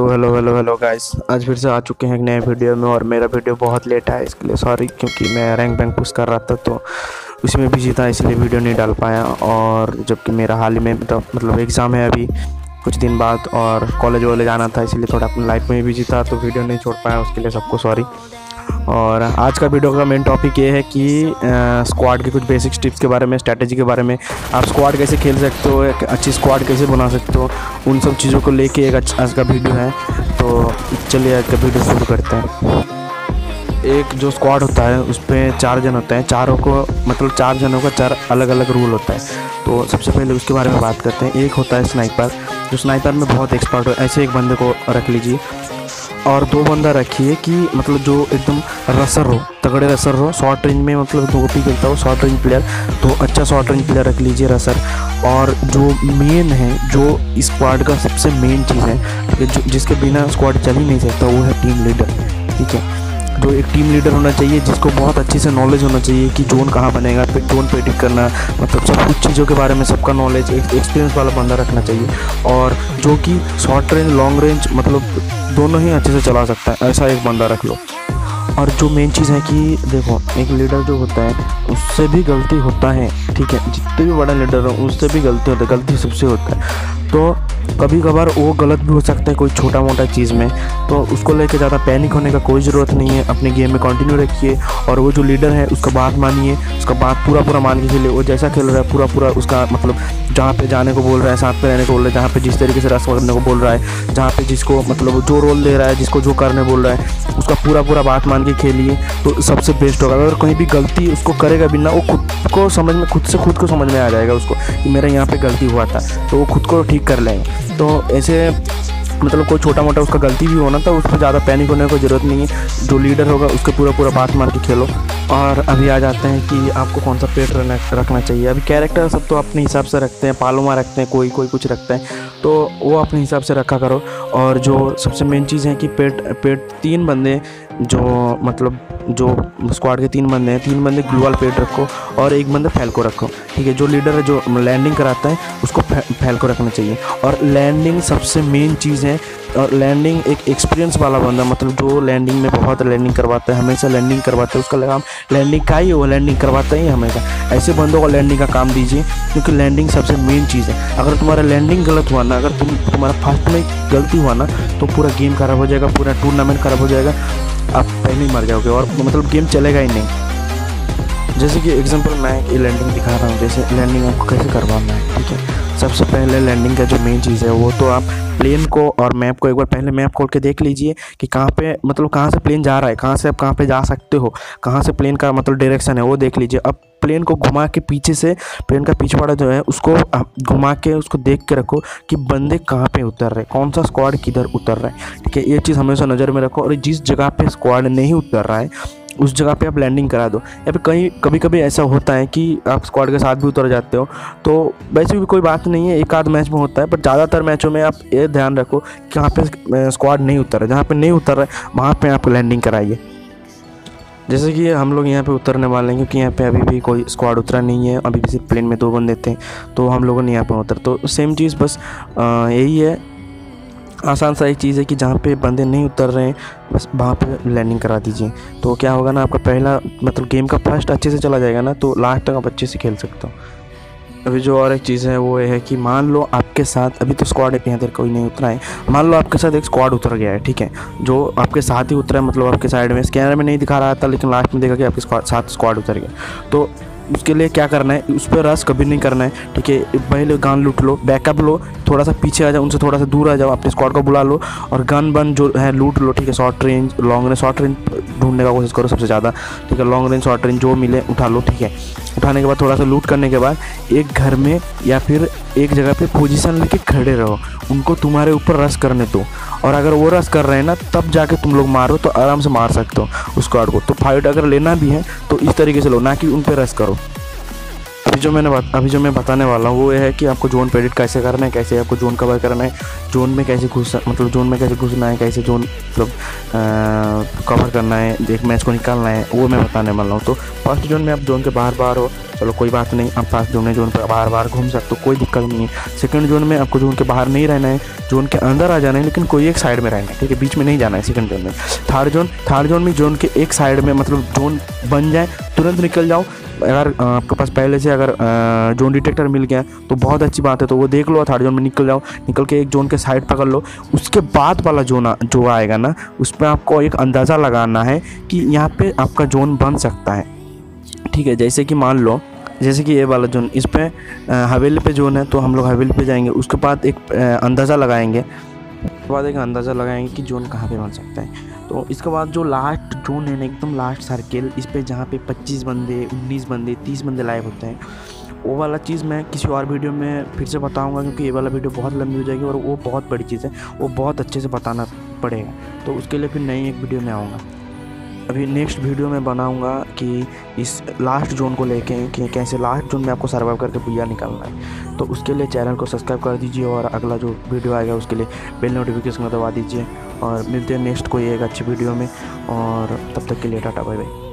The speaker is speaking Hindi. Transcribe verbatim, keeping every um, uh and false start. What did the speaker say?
तो हेलो हेलो हेलो गाइस, आज फिर से आ चुके हैं एक नए वीडियो में। और मेरा वीडियो बहुत लेट आया इसके लिए सॉरी, क्योंकि मैं रैंक बैंक पुश कर रहा था तो उसमें बिजी था, इसलिए वीडियो नहीं डाल पाया। और जबकि मेरा हाल ही में मतलब एग्ज़ाम है अभी कुछ दिन बाद और कॉलेज वॉलेज जाना था, इसलिए थोड़ा अपनी लाइफ में बिजी था तो वीडियो नहीं छोड़ पाया, उसके लिए सबको सॉरी। और आज का वीडियो का मेन टॉपिक ये है कि स्क्वाड के कुछ बेसिक टिप्स के बारे में, स्ट्रैटेजी के बारे में, आप स्क्वाड कैसे खेल सकते हो, एक अच्छी स्क्वाड कैसे बना सकते हो, उन सब चीज़ों को लेके एक अच्छा आज का वीडियो है। तो चलिए आज का वीडियो शुरू करते हैं। एक जो स्क्वाड होता है उस पर चार जन होते हैं, चारों को मतलब चार जनों का चार अलग अलग रूल होता है। तो सबसे पहले उसके बारे में बात करते हैं। एक होता है स्नाइपर, जो स्नाइपर में बहुत एक्सपर्ट हो, ऐसे एक बंदे को रख लीजिए और दो बंदा रखिए कि मतलब जो एकदम रसर हो, तगड़े रसर हो, शॉर्ट रेंज में मतलब दो पी खेलता हो, शॉर्ट रेंज प्लेयर, तो अच्छा शॉर्ट रेंज प्लेयर रख लीजिए रसर। और जो मेन है, जो स्क्वाड का सबसे मेन चीज़ है, जो जिसके बिना स्क्वाड चल ही नहीं सकता, वो है टीम लीडर। ठीक है, जो एक टीम लीडर होना चाहिए जिसको बहुत अच्छे से नॉलेज होना चाहिए कि जोन कहाँ बनेगा, फिर जोन प्रेडिक्ट करना, मतलब सब कुछ चीज़ों के बारे में सबका नॉलेज, एक एक्सपीरियंस वाला बंदा रखना चाहिए। और जो कि शॉर्ट रेंज लॉन्ग रेंज मतलब दोनों ही अच्छे से चला सकता है, ऐसा एक बंदा रख लो। और जो मेन चीज़ है कि देखो, एक लीडर जो होता है उससे भी गलती होता है। ठीक है, जितने भी बड़ा लीडर हो उससे भी गलती होता है, गलती सबसे होता है। तो कभी कभार वो गलत भी हो सकता है कोई छोटा मोटा चीज़ में, तो उसको लेके ज़्यादा पैनिक होने का कोई ज़रूरत नहीं है। अपने गेम में कंटिन्यू रखिए और वो जो लीडर है उसका बात मानिए, उसका बात पूरा पूरा मान के खेलिए। वो जैसा खेल रहा है पूरा पूरा उसका मतलब, जहाँ पे जाने को बोल रहा है साथ पे रहने को बोल रहा है, जहाँ पे जिस तरीके से रस करने को बोल रहा है, जहाँ पे जिसको मतलब जो रोल दे रहा है, जिसको जो करने बोल रहा है, उसका पूरा पूरा बात मान के खेलिए तो सबसे बेस्ट होगा। अगर कहीं भी गलती उसको करेगा भी ना, वो खुद को समझ में खुद से खुद को समझ में आ जाएगा उसको कि मेरा यहाँ पे गलती हुआ था, तो वो खुद को ठीक कर लेंगे। तो ऐसे मतलब कोई छोटा मोटा उसका गलती भी होना था, उस पर ज़्यादा पैनिक होने की ज़रूरत नहीं है। जो लीडर होगा उसके पूरा पूरा बात मार के खेलो। और अभी आ जाते हैं कि आपको कौन सा पेट रखना चाहिए। अभी कैरेक्टर सब तो अपने हिसाब से रखते हैं, पालोमा रखते हैं, कोई कोई कुछ रखते हैं, तो वो अपने हिसाब से रखा करो। और जो सबसे मेन चीज़ है कि पेट पेट तीन बंदे जो मतलब जो स्क्वाड के तीन बंदे हैं, तीन बंदे ग्लूवाल पेट रखो और एक बंदे फैल्को रखो। ठीक है, जो लीडर है जो लैंडिंग कराता है उसको फैल्को रखना चाहिए। और लैंडिंग सबसे मेन चीज़ है, और लैंडिंग एक एक्सपीरियंस वाला बंदा मतलब जो लैंडिंग में बहुत लैंडिंग करवाता है, हमेशा लैंडिंग करवाता है, उसका लगाम लैंडिंग का ही, वो लैंडिंग करवाता ही हमेशा, ऐसे बंदों को लैंडिंग का काम दीजिए क्योंकि लैंडिंग सबसे मेन चीज़ है। अगर तुम्हारा लैंडिंग गलत हुआ ना, अगर तुम तुम्हारा फर्स्ट में गलती हुआ ना, तो पूरा गेम खराब हो जाएगा, पूरा टूर्नामेंट खराब हो जाएगा, आप पहले ही मर जाओगे और मतलब गेम चलेगा ही नहीं। जैसे कि एग्जांपल मैं ये लैंडिंग दिखा रहा हूँ, जैसे लैंडिंग आपको कैसे करवाना है। ठीक है, सबसे पहले लैंडिंग का जो मेन चीज़ है वो तो आप प्लेन को और मैप को एक बार पहले मैप खोल के देख लीजिए कि कहाँ पे मतलब कहाँ से प्लेन जा रहा है, कहाँ से आप कहाँ पे जा सकते हो, कहाँ से प्लेन का मतलब डायरेक्शन है वो देख लीजिए। अब प्लेन को घुमा के पीछे से, प्लेन का पिछवाड़ा जो है उसको घुमा के उसको देख के रखो कि बंदे कहाँ पे उतर रहे, कौन सा स्क्वाड किधर उतर रहा है। ठीक है, ये चीज़ हमेशा नज़र में रखो। और जिस जगह पर स्क्वाड नहीं उतर रहा है उस जगह पे आप लैंडिंग करा दो। या फिर कहीं कभी कभी ऐसा होता है कि आप स्क्वाड के साथ भी उतर जाते हो, तो वैसे भी कोई बात नहीं है, एक आध मैच में होता है, पर ज़्यादातर मैचों में आप ये ध्यान रखो कि कहाँ पे स्क्वाड नहीं उतर रहा है, जहाँ पे नहीं उतर रहा है वहाँ पे आप लैंडिंग कराइए। जैसे कि हम लोग यहाँ पे उतरने वाले हैं क्योंकि यहाँ पे अभी भी कोई स्क्वाड उतरा नहीं है, अभी भी सिर्फ प्लेन में दो बंदे थे तो हम लोगों ने यहाँ पर उतर, तो सेम चीज़ बस यही है, आसान सा एक चीज़ है कि जहाँ पे बंदे नहीं उतर रहे हैं बस वहाँ पे लैंडिंग करा दीजिए। तो क्या होगा ना, आपका पहला मतलब गेम का फर्स्ट अच्छे से चला जाएगा ना, तो लास्ट तक आप अच्छे से खेल सकते हो। अभी जो और एक चीज़ है वो ये है कि मान लो आपके साथ अभी तो स्क्वाड यहाँ तक कोई नहीं उतरा है, मान लो आपके साथ एक स्क्वाड उतर गया है। ठीक है, जो आपके साथ ही उतरा है मतलब आपके साइड में, स्कैनर में नहीं दिखा रहा था लेकिन लास्ट में देखा कि आपके साथ स्क्वाड उतर गया, तो उसके लिए क्या करना है, उस पर रश कभी नहीं करना है। ठीक है, पहले गन लूट लो, बैकअप लो, थोड़ा सा पीछे आ जाओ, उनसे थोड़ा सा दूर आ जाओ, अपने स्क्वाड को बुला लो और गन बन जो है लूट लो। ठीक है, short range long range, short range ढूंढने का कोशिश करो सबसे ज़्यादा। ठीक है, लॉन्ग रेंज शॉर्ट रेंज जो मिले उठा लो। ठीक है, उठाने के बाद थोड़ा सा लूट करने के बाद एक घर में या फिर एक जगह पे पोजीशन लेके खड़े रहो, उनको तुम्हारे ऊपर रश करने दो। और अगर वो रश कर रहे हैं ना तब जाके तुम लोग मारो, तो आराम से मार सकते हो उस स्क्वाड को। तो फाइट अगर लेना भी है तो इस तरीके से लो, ना कि उन पर रश करो। अभी जो मैंने अभी जो मैं बताने वाला हूँ वो ये है कि आपको जोन पे एडिट कैसे करना है, कैसे आपको जोन कवर करना है, जोन में कैसे घुस मतलब जोन में कैसे घुसना है, कैसे जोन मतलब कवर करना है, एक मैच को निकालना है, वो मैं बताने वाला हूँ। तो फर्स्ट जोन में आप जोन के बाहर बाहर हो, चलो कोई बात नहीं, आप फर्स्ट जोन में जोन पर बाहर बाहर घूम सकते हो, कोई दिक्कत नहीं है। सेकंड जोन में आपको जोन के बाहर नहीं रहना है, जोन के अंदर आ जाना है, लेकिन कोई एक साइड में रहना है, ठीक है, बीच में नहीं जाना है सेकंड जोन में। थर्ड जोन थर्ड जोन में जोन के एक साइड में मतलब जोन बन जाए, तुरंत निकल जाओ। अगर आपके पास पहले से अगर जोन डिटेक्टर मिल गया तो बहुत अच्छी बात है, तो वो देख लो, थर्ड जोन में निकल जाओ, निकल के एक जोन के साइड पकड़ लो। उसके बाद वाला जोन जो आएगा ना, उस पर आपको एक अंदाज़ा लगाना है कि यहाँ पे आपका जोन बन सकता है, ठीक है। जैसे कि मान लो, जैसे कि ये वाला जोन, इस पर हवेली पे जोन है, तो हम लोग हवेली पे जाएंगे। उसके बाद एक अंदाज़ा लगाएंगे उसके बाद एक अंदाज़ा लगाएंगे कि जोन कहाँ पे बन सकता है। तो इसके बाद जो लास्ट जोन है ना, एकदम लास्ट सर्किल, इस पे जहाँ पे पच्चीस बंदे, उन्नीस बंदे, तीस बंदे लाइव होते हैं, वो वाला चीज़ मैं किसी और वीडियो में फिर से बताऊंगा, क्योंकि ये वाला वीडियो बहुत लंबी हो जाएगी और वो बहुत बड़ी चीज़ है, वो बहुत अच्छे से बताना पड़ेगा। तो उसके लिए फिर नई एक वीडियो में आऊँगा। अभी नेक्स्ट वीडियो में बनाऊँगा कि इस लास्ट जोन को लेके कि कैसे लास्ट जोन में आपको सर्वाइव करके पूरा निकालना है। तो उसके लिए चैनल को सब्सक्राइब कर दीजिए और अगला जो वीडियो आएगा उसके लिए बेल नोटिफिकेशन दबा दीजिए। और मिलते हैं नेक्स्ट कोई एक अच्छी वीडियो में, और तब तक के लिए टाटा, बाय बाय।